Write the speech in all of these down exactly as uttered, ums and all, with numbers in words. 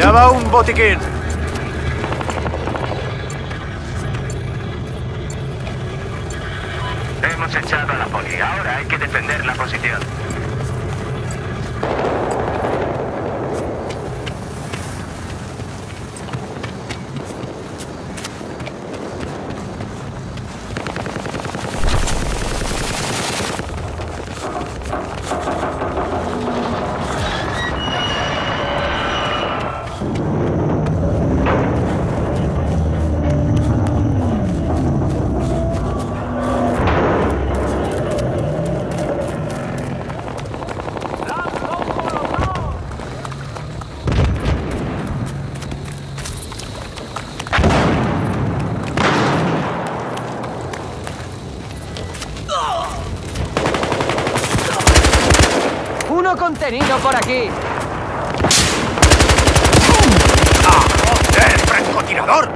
Allá va un botiquín. Hemos echado a la poli. Ahora hay que defender la posición. Contenido por aquí. ¡Ah, joder, francotirador!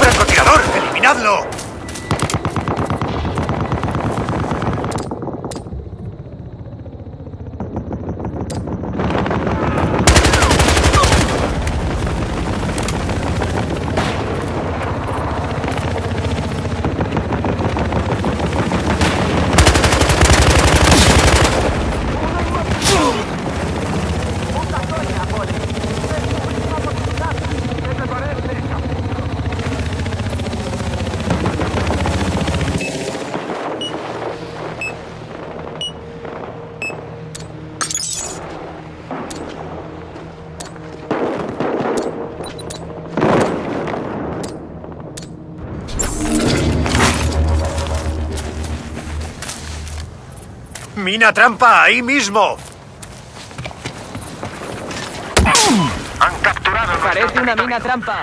¡Francotirador, eliminadlo! ¡Mina trampa! ¡Ahí mismo! ¡Han capturado! ¡Parece una mina trampa!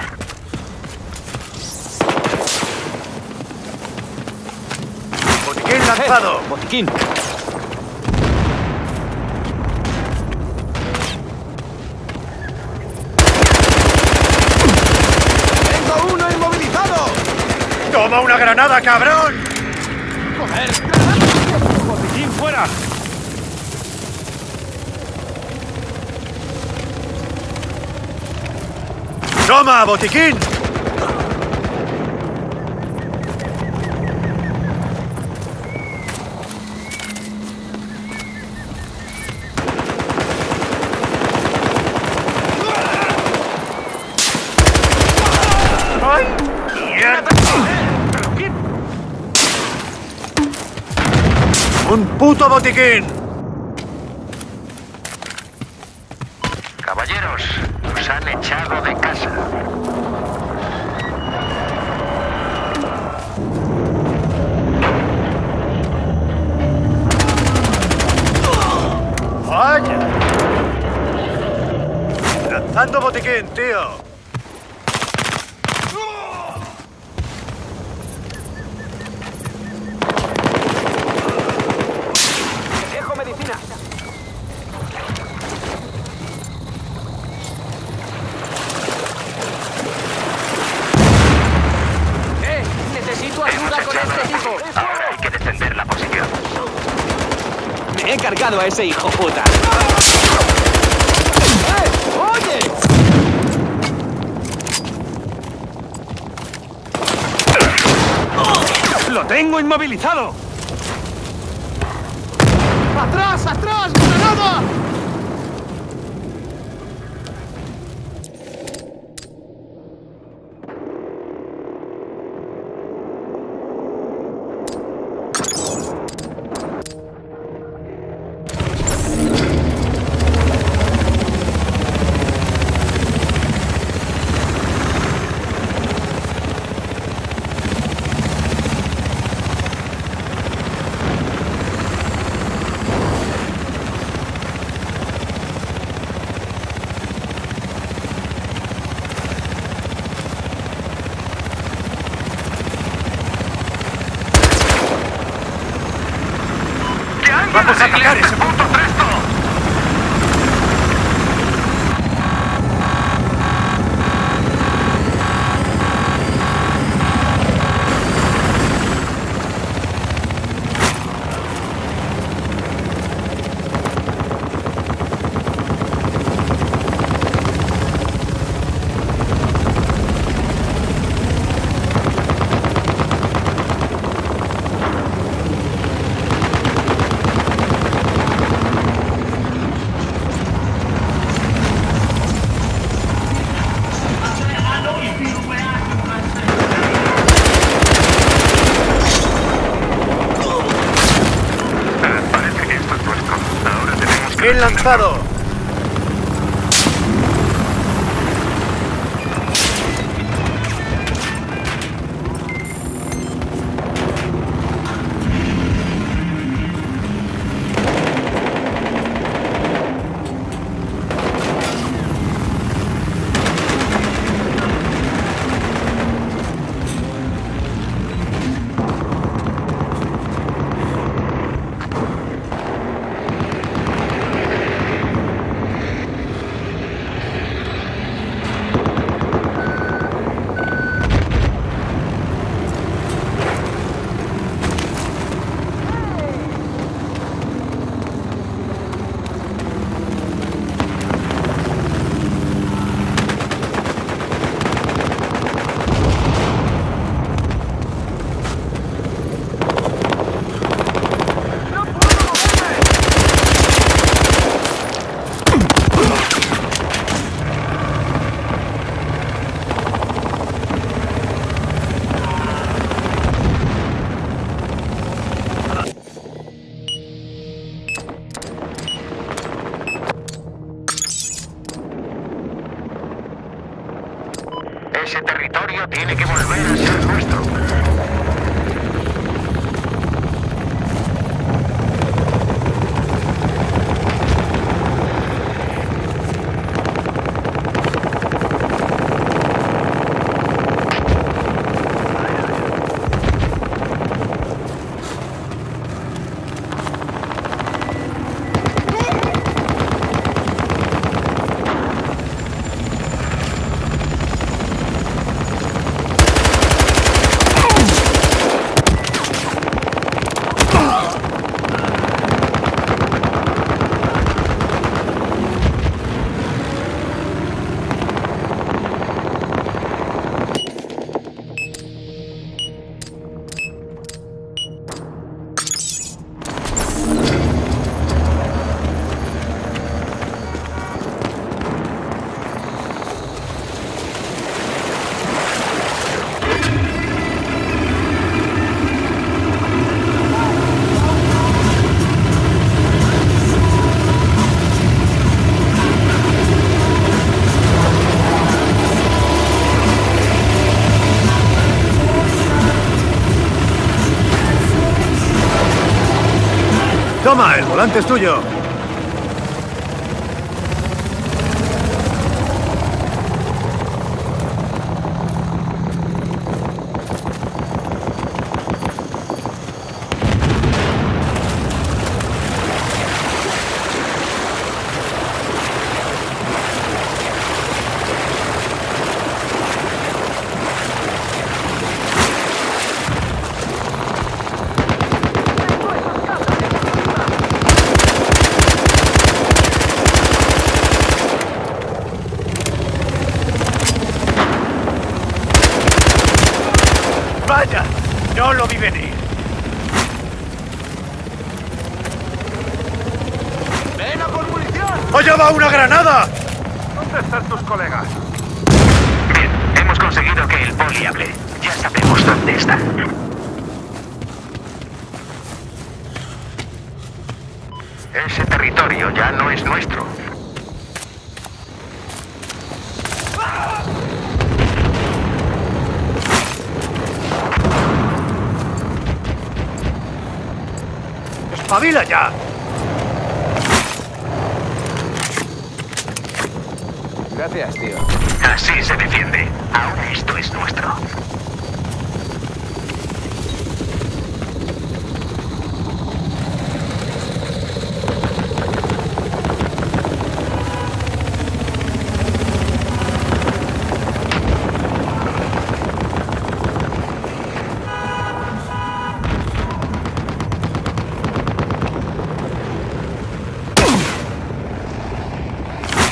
¡Botiquín lanzado! Eh, ¡Botiquín! ¡Tengo uno inmovilizado! ¡Toma una granada, cabrón! ¡Joder! ¡Fuera! ¡Toma, botiquín! ¡Un puto botiquín! Caballeros, nos han echado de casa. ¡Vaya! ¡Lanzando botiquín, tío! He cargado a ese hijo puta. ¡Eh! ¡Oye! ¡Oh! ¡Lo tengo inmovilizado! ¡Atrás, atrás! ¡Granada! ¡Vamos a atacar ese punto presto! ¡Misil lanzado! Ese territorio tiene que volver a ser nuestro. Toma, el volante es tuyo. ¡Vaya! ¡No lo vi venir! ¡Ven a por munición! ¡Allá va una granada! ¿Dónde están tus colegas? Bien, hemos conseguido que el poli hable. Ya sabemos dónde está. Ese territorio ya no es nuestro. ¡Espabila ya! Gracias, tío. Así se defiende. Ahora esto es nuestro.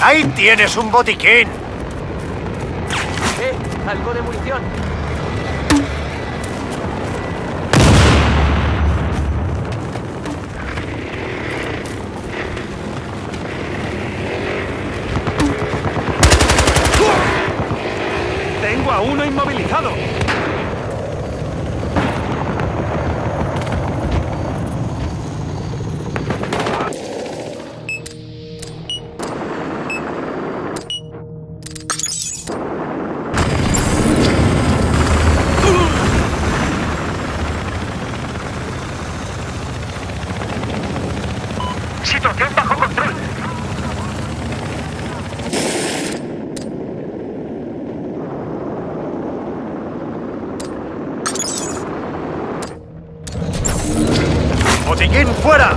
¡Ahí tienes un botiquín! ¡Eh! ¡Algo de munición! ¡Tengo a uno inmovilizado! ¡Botiquín fuera!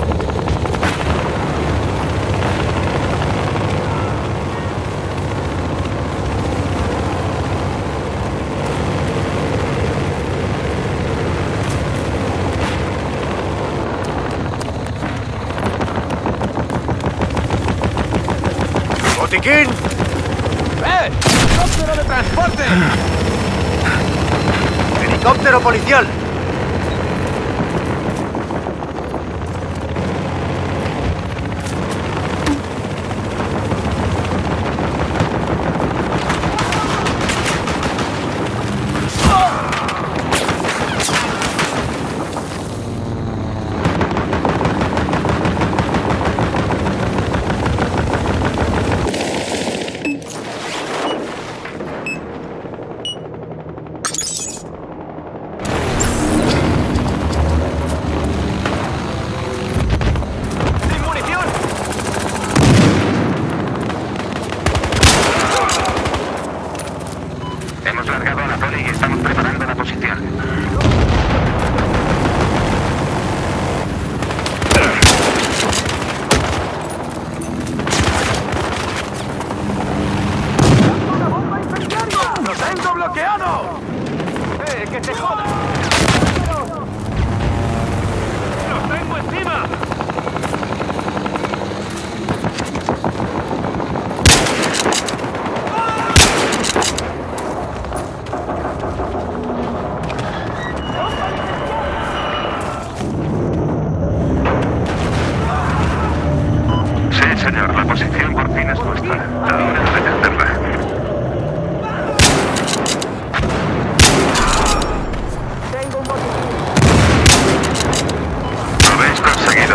¡Botiquín! ¡Eh! ¡Helicóptero de transporte! ¡Helicóptero policial!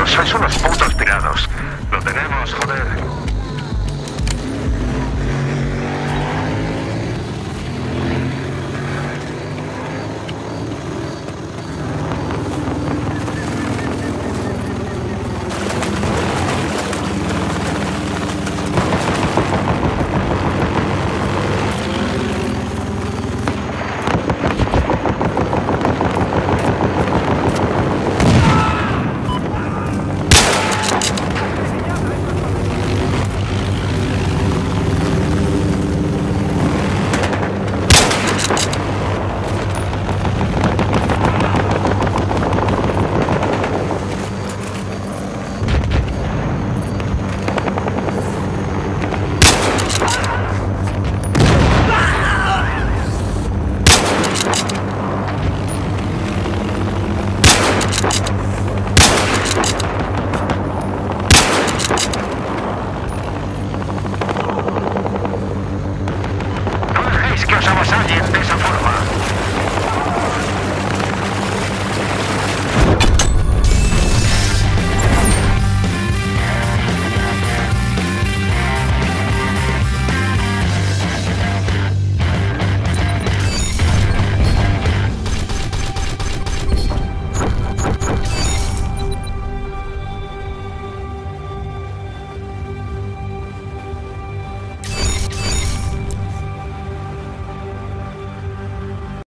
Sois unos